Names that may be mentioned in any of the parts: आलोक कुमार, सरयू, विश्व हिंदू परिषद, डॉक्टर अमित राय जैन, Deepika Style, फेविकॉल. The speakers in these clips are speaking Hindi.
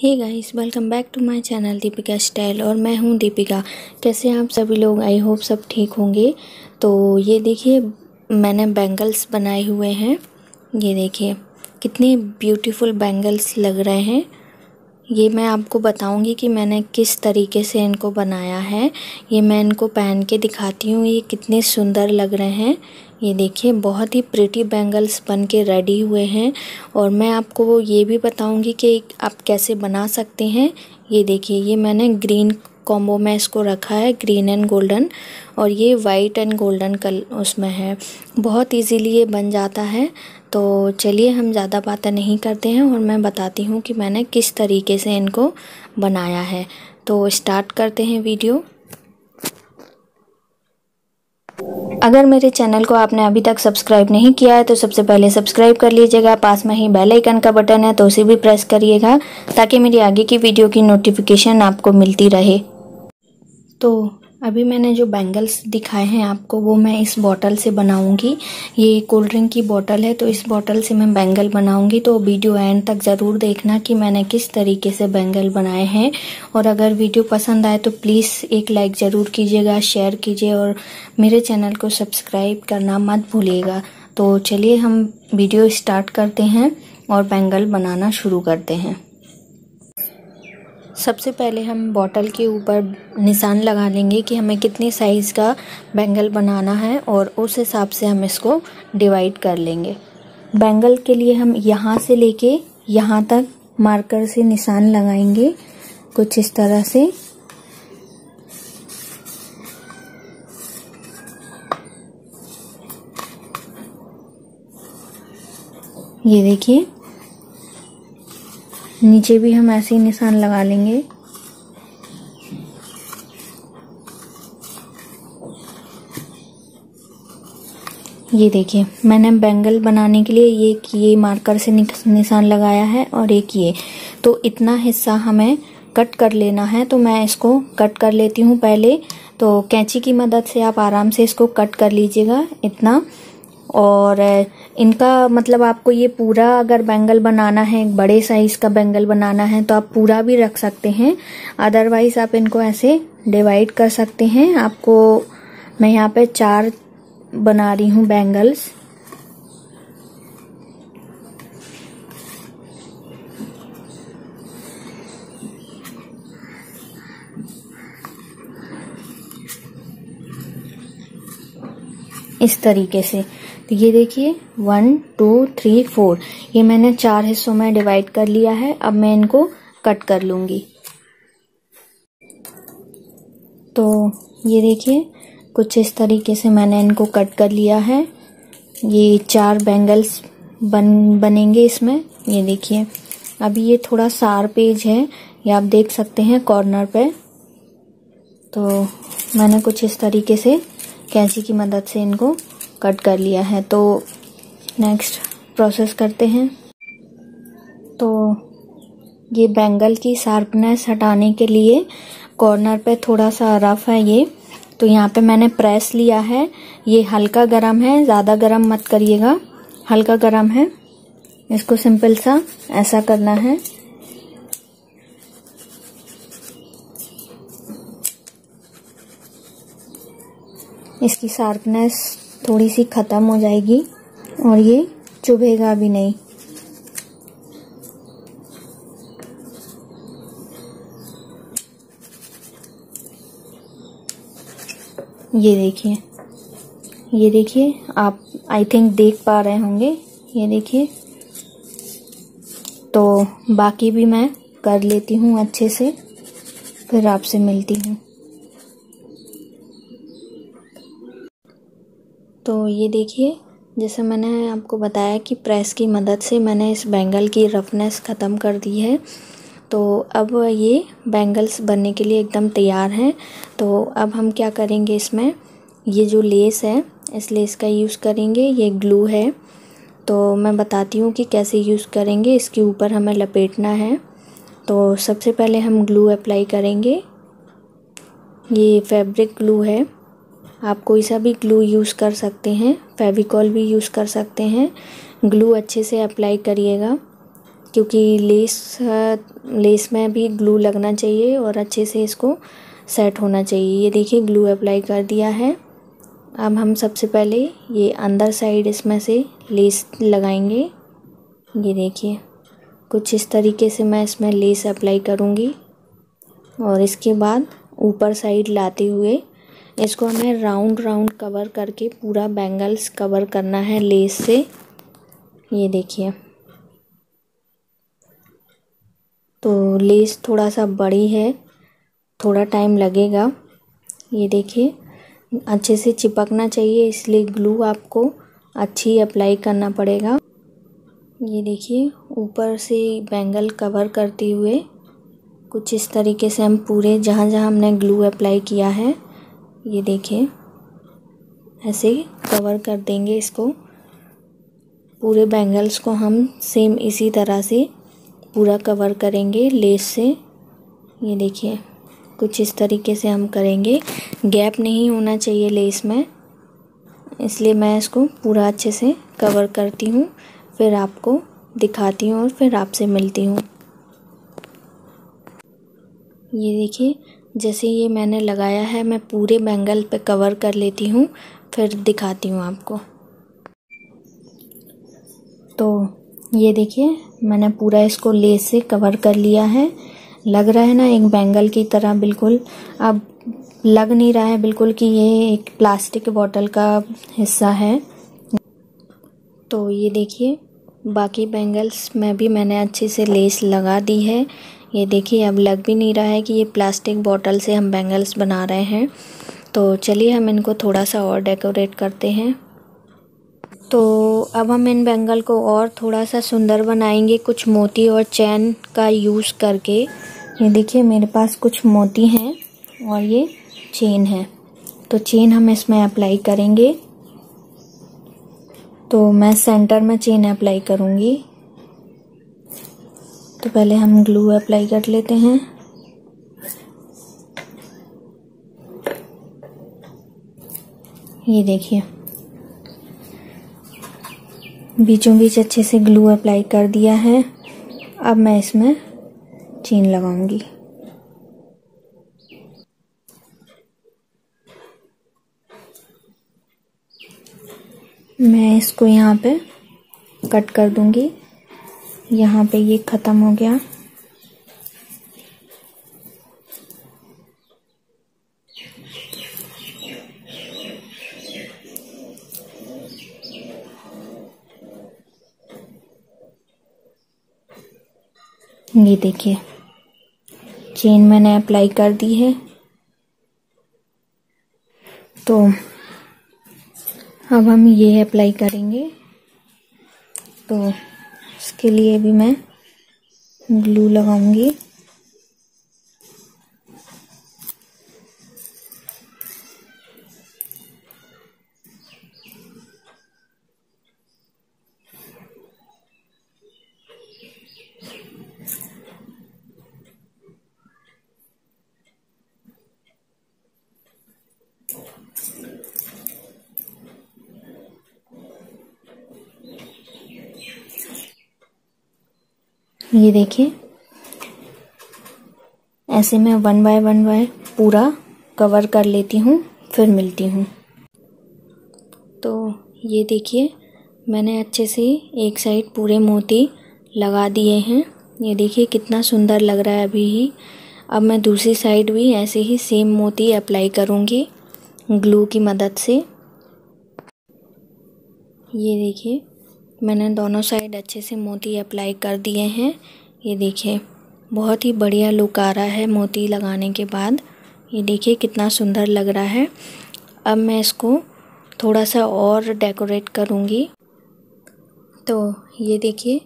Hey guys welcome back to my channel Deepika style और मैं हूं दीपिका। कैसे आप सभी लोग, आई होप सब ठीक होंगे। तो ये देखिए मैंने बैंगल्स बनाए हुए हैं, ये देखिए कितने ब्यूटीफुल बैंगल्स लग रहे हैं। ये मैं आपको बताऊंगी कि मैंने किस तरीके से इनको बनाया है, ये मैं इनको पहन के दिखाती हूँ। ये कितने सुंदर लग रहे हैं, ये देखिए बहुत ही प्रिटी बैंगल्स बन के रेडी हुए हैं। और मैं आपको ये भी बताऊंगी कि आप कैसे बना सकते हैं। ये देखिए ये मैंने ग्रीन कॉम्बो में इसको रखा है, ग्रीन एंड गोल्डन, और ये वाइट एंड गोल्डन कलर उसमें है। बहुत इजीली ये बन जाता है। तो चलिए हम ज़्यादा बातें नहीं करते हैं और मैं बताती हूँ कि मैंने किस तरीके से इनको बनाया है। तो स्टार्ट करते हैं वीडियो। अगर मेरे चैनल को आपने अभी तक सब्सक्राइब नहीं किया है तो सबसे पहले सब्सक्राइब कर लीजिएगा। पास में ही बेल आइकन का बटन है तो उसे भी प्रेस करिएगा ताकि मेरी आगे की वीडियो की नोटिफिकेशन आपको मिलती रहे। तो अभी मैंने जो बैंगल्स दिखाए हैं आपको वो मैं इस बॉटल से बनाऊंगी। ये कोल्ड ड्रिंक की बॉटल है तो इस बॉटल से मैं बैंगल बनाऊंगी। तो वीडियो एंड तक ज़रूर देखना कि मैंने किस तरीके से बैंगल बनाए हैं। और अगर वीडियो पसंद आए तो प्लीज़ एक लाइक ज़रूर कीजिएगा, शेयर कीजिए और मेरे चैनल को सब्सक्राइब करना मत भूलिएगा। तो चलिए हम वीडियो स्टार्ट करते हैं और बैंगल बनाना शुरू करते हैं। सबसे पहले हम बॉटल के ऊपर निशान लगा लेंगे कि हमें कितने साइज़ का बैंगल बनाना है और उस हिसाब से हम इसको डिवाइड कर लेंगे। बैंगल के लिए हम यहाँ से लेके यहाँ तक मार्कर से निशान लगाएंगे कुछ इस तरह से। ये देखिए नीचे भी हम ऐसे ही निशान लगा लेंगे। ये देखिए मैंने बैंगल बनाने के लिए ये मार्कर से निशान लगाया है और एक ये, तो इतना हिस्सा हमें कट कर लेना है। तो मैं इसको कट कर लेती हूँ पहले। तो कैंची की मदद से आप आराम से इसको कट कर लीजिएगा इतना। और इनका मतलब आपको ये पूरा अगर बैंगल बनाना है, एक बड़े साइज़ का बैंगल बनाना है तो आप पूरा भी रख सकते हैं, अदरवाइज़ आप इनको ऐसे डिवाइड कर सकते हैं। आपको मैं यहाँ पे 4 बना रही हूँ बैंगल्स। इस तरीके से तो ये देखिए 1 2 3 4 ये मैंने 4 हिस्सों में डिवाइड कर लिया है। अब मैं इनको कट कर लूँगी। तो ये देखिए कुछ इस तरीके से मैंने इनको कट कर लिया है। ये 4 बैंगल्स बनेंगे इसमें। ये देखिए अभी ये थोड़ा शार्प एज है, ये आप देख सकते हैं कॉर्नर पे। तो मैंने कुछ इस तरीके से कैंची की मदद से इनको कट कर लिया है। तो नेक्स्ट प्रोसेस करते हैं। तो ये बैंगल की शार्पनेस हटाने के लिए कॉर्नर पे थोड़ा सा रफ है ये, तो यहाँ पे मैंने प्रेस लिया है। ये हल्का गरम है, ज़्यादा गरम मत करिएगा, हल्का गरम है। इसको सिंपल सा ऐसा करना है। इसकी शार्पनेस थोड़ी सी ख़त्म हो जाएगी और ये चुभेगा भी नहीं। ये देखिए आप आई थिंक देख पा रहे होंगे। ये देखिए तो बाकी भी मैं कर लेती हूँ अच्छे से, फिर आपसे मिलती हूँ। तो ये देखिए जैसे मैंने आपको बताया कि प्रेस की मदद से मैंने इस बैंगल की रफनेस ख़त्म कर दी है। तो अब ये बैंगल्स बनने के लिए एकदम तैयार हैं। तो अब हम क्या करेंगे, इसमें ये जो लेस है इस लेस का यूज़ करेंगे। ये ग्लू है तो मैं बताती हूँ कि कैसे यूज़ करेंगे। इसके ऊपर हमें लपेटना है। तो सबसे पहले हम ग्लू अप्लाई करेंगे। ये फैब्रिक ग्लू है, आप कोई सा भी ग्लू यूज़ कर सकते हैं, फेविकॉल भी यूज़ कर सकते हैं। ग्लू अच्छे से अप्लाई करिएगा क्योंकि लेस में भी ग्लू लगना चाहिए और अच्छे से इसको सेट होना चाहिए। ये देखिए ग्लू अप्लाई कर दिया है। अब हम सबसे पहले ये अंदर साइड इसमें से लेस लगाएंगे। ये देखिए कुछ इस तरीके से मैं इसमें लेस अप्लाई करूँगी और इसके बाद ऊपर साइड लाते हुए इसको हमें राउंड राउंड कवर करके पूरा बैंगल्स कवर करना है लेस से। ये देखिए तो लेस थोड़ा सा बड़ी है, थोड़ा टाइम लगेगा। ये देखिए अच्छे से चिपकना चाहिए इसलिए ग्लू आपको अच्छी अप्लाई करना पड़ेगा। ये देखिए ऊपर से बैंगल कवर करते हुए कुछ इस तरीके से हम पूरे जहाँ जहाँ हमने ग्लू अप्लाई किया है ये देखिए ऐसे कवर कर देंगे इसको। पूरे बैंगल्स को हम सेम इसी तरह से पूरा कवर करेंगे लेस से। ये देखिए कुछ इस तरीके से हम करेंगे, गैप नहीं होना चाहिए लेस में, इसलिए मैं इसको पूरा अच्छे से कवर करती हूँ, फिर आपको दिखाती हूँ और फिर आपसे मिलती हूँ। ये देखिए जैसे ये मैंने लगाया है मैं पूरे बैंगल पे कवर कर लेती हूँ फिर दिखाती हूँ आपको। तो ये देखिए मैंने पूरा इसको लेस से कवर कर लिया है। लग रहा है ना एक बैंगल की तरह बिल्कुल। अब लग नहीं रहा है बिल्कुल कि ये एक प्लास्टिक बॉटल का हिस्सा है। तो ये देखिए बाकी बैंगल्स में भी मैंने अच्छे से लेस लगा दी है। ये देखिए अब लग भी नहीं रहा है कि ये प्लास्टिक बॉटल से हम बैंगल्स बना रहे हैं। तो चलिए हम इनको थोड़ा सा और डेकोरेट करते हैं। तो अब हम इन बैंगल को और थोड़ा सा सुंदर बनाएंगे कुछ मोती और चैन का यूज़ करके। ये देखिए मेरे पास कुछ मोती हैं और ये चेन है, तो चेन हम इसमें अप्लाई करेंगे। तो मैं सेंटर में चेन अप्लाई करूँगी। तो पहले हम ग्लू अप्लाई कर लेते हैं। ये देखिए बीचों बीच अच्छे से ग्लू अप्लाई कर दिया है। अब मैं इसमें चेन लगाऊंगी। मैं इसको यहाँ पे कट कर दूंगी, यहाँ पे ये ख़त्म हो गया। ये देखिए चेन मैंने अप्लाई कर दी है। तो अब हम ये अप्लाई करेंगे। तो इसके लिए भी मैं ग्लू लगाऊंगी। ये देखिए ऐसे मैं वन बाय पूरा कवर कर लेती हूँ फिर मिलती हूँ। तो ये देखिए मैंने अच्छे से एक साइड पूरे मोती लगा दिए हैं। ये देखिए कितना सुंदर लग रहा है अभी ही। अब मैं दूसरी साइड भी ऐसे ही सेम मोती अप्लाई करूँगी ग्लू की मदद से। ये देखिए मैंने दोनों साइड अच्छे से मोती अप्लाई कर दिए हैं। ये देखिए बहुत ही बढ़िया लुक आ रहा है मोती लगाने के बाद। ये देखिए कितना सुंदर लग रहा है। अब मैं इसको थोड़ा सा और डेकोरेट करूँगी। तो ये देखिए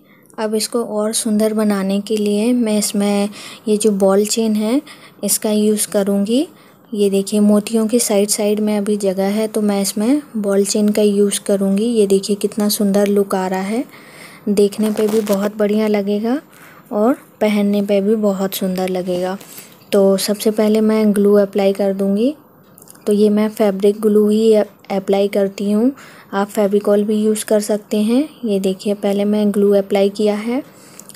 अब इसको और सुंदर बनाने के लिए मैं इसमें ये जो बॉल चेन है इसका यूज़ करूँगी। ये देखिए मोतियों की साइड साइड में अभी जगह है तो मैं इसमें बॉल चेन का यूज़ करूँगी। ये देखिए कितना सुंदर लुक आ रहा है, देखने पे भी बहुत बढ़िया लगेगा और पहनने पे भी बहुत सुंदर लगेगा। तो सबसे पहले मैं ग्लू अप्लाई कर दूँगी। तो ये मैं फैब्रिक ग्लू ही अप्लाई करती हूँ, आप फेविकॉल भी यूज़ कर सकते हैं। ये देखिए पहले मैं ग्लू अप्लाई किया है।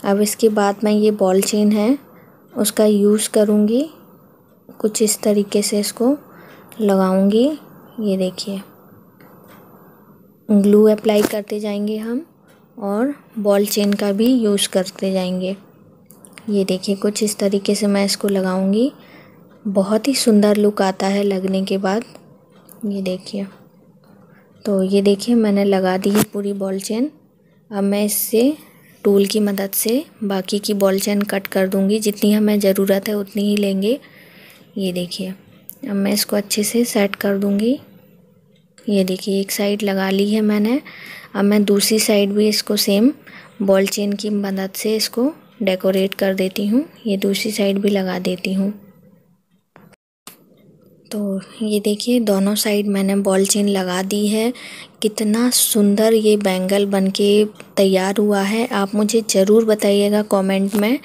अब इसके बाद मैं ये बॉल चेन है उसका यूज़ करूँगी, कुछ इस तरीके से इसको लगाऊँगी। ये देखिए ग्लू अप्लाई करते जाएंगे हम और बॉल चेन का भी यूज़ करते जाएंगे। ये देखिए कुछ इस तरीके से मैं इसको लगाऊँगी, बहुत ही सुंदर लुक आता है लगने के बाद। ये देखिए, तो ये देखिए मैंने लगा दी है पूरी बॉल चेन। अब मैं इससे टूल की मदद से बाकी की बॉल चेन कट कर दूँगी, जितनी हमें ज़रूरत है उतनी ही लेंगे। ये देखिए अब मैं इसको अच्छे से सेट कर दूँगी। ये देखिए एक साइड लगा ली है मैंने, अब मैं दूसरी साइड भी इसको सेम बॉल चेन की मदद से इसको डेकोरेट कर देती हूँ। ये दूसरी साइड भी लगा देती हूँ। तो ये देखिए दोनों साइड मैंने बॉल चेन लगा दी है। कितना सुंदर ये बैंगल बनके तैयार हुआ है, आप मुझे ज़रूर बताइएगा कमेंट में।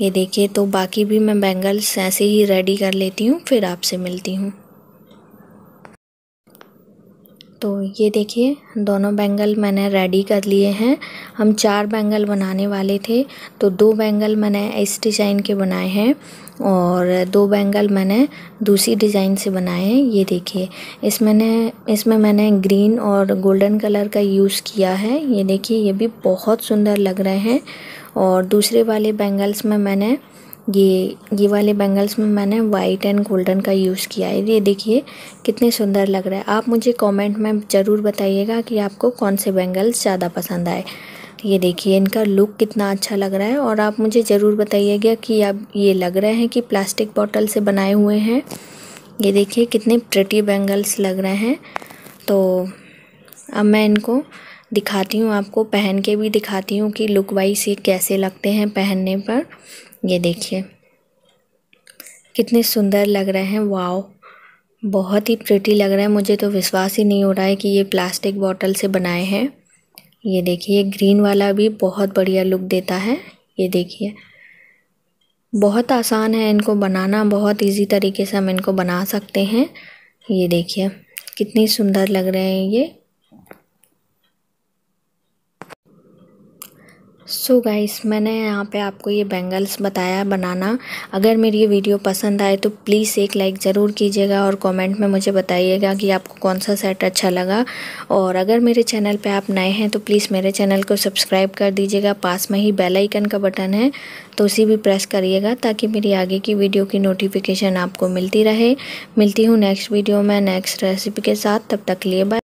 ये देखिए, तो बाकी भी मैं बैंगल्स ऐसे ही रेडी कर लेती हूँ, फिर आपसे मिलती हूँ। तो ये देखिए दोनों बैंगल मैंने रेडी कर लिए हैं। हम 4 बैंगल बनाने वाले थे, तो 2 बैंगल मैंने इस डिज़ाइन के बनाए हैं और 2 बैंगल मैंने दूसरी डिज़ाइन से बनाए हैं। ये देखिए इसमें मैंने ग्रीन और गोल्डन कलर का यूज़ किया है। ये देखिए ये भी बहुत सुंदर लग रहे हैं। और दूसरे वाले बैंगल्स में मैंने ये वाले बैंगल्स में मैंने वाइट एंड गोल्डन का यूज़ किया है। ये देखिए कितने सुंदर लग रहा है। आप मुझे कमेंट में ज़रूर बताइएगा कि आपको कौन से बैंगल्स ज़्यादा पसंद आए। ये देखिए इनका लुक कितना अच्छा लग रहा है। और आप मुझे ज़रूर बताइएगा कि अब ये लग रहे हैं कि प्लास्टिक बॉटल से बनाए हुए हैं। ये देखिए कितने प्रिटी बैंगल्स लग रहे हैं। तो अब मैं इनको दिखाती हूँ, आपको पहन के भी दिखाती हूँ कि लुक वाइज ये कैसे लगते हैं पहनने पर। ये देखिए कितने सुंदर लग रहे हैं। वाओ, बहुत ही प्रिटी लग रहा है। मुझे तो विश्वास ही नहीं हो रहा है कि ये प्लास्टिक बॉटल से बनाए हैं। ये देखिए ग्रीन वाला भी बहुत बढ़िया लुक देता है। ये देखिए बहुत आसान है इनको बनाना, बहुत इजी तरीके से हम इनको बना सकते हैं। ये देखिए कितनी सुंदर लग रहे हैं ये। सो गाइस मैंने यहाँ पे आपको ये बैंगल्स बताया बनाना। अगर मेरी ये वीडियो पसंद आए तो प्लीज़ एक लाइक ज़रूर कीजिएगा और कमेंट में मुझे बताइएगा कि आपको कौन सा सेट अच्छा लगा। और अगर मेरे चैनल पे आप नए हैं तो प्लीज़ मेरे चैनल को सब्सक्राइब कर दीजिएगा। पास में ही बेल आइकन का बटन है तो उसी भी प्रेस करिएगा ताकि मेरी आगे की वीडियो की नोटिफिकेशन आपको मिलती रहे। मिलती हूँ नेक्स्ट वीडियो में नेक्स्ट रेसिपी के साथ, तब तक लिए बाय।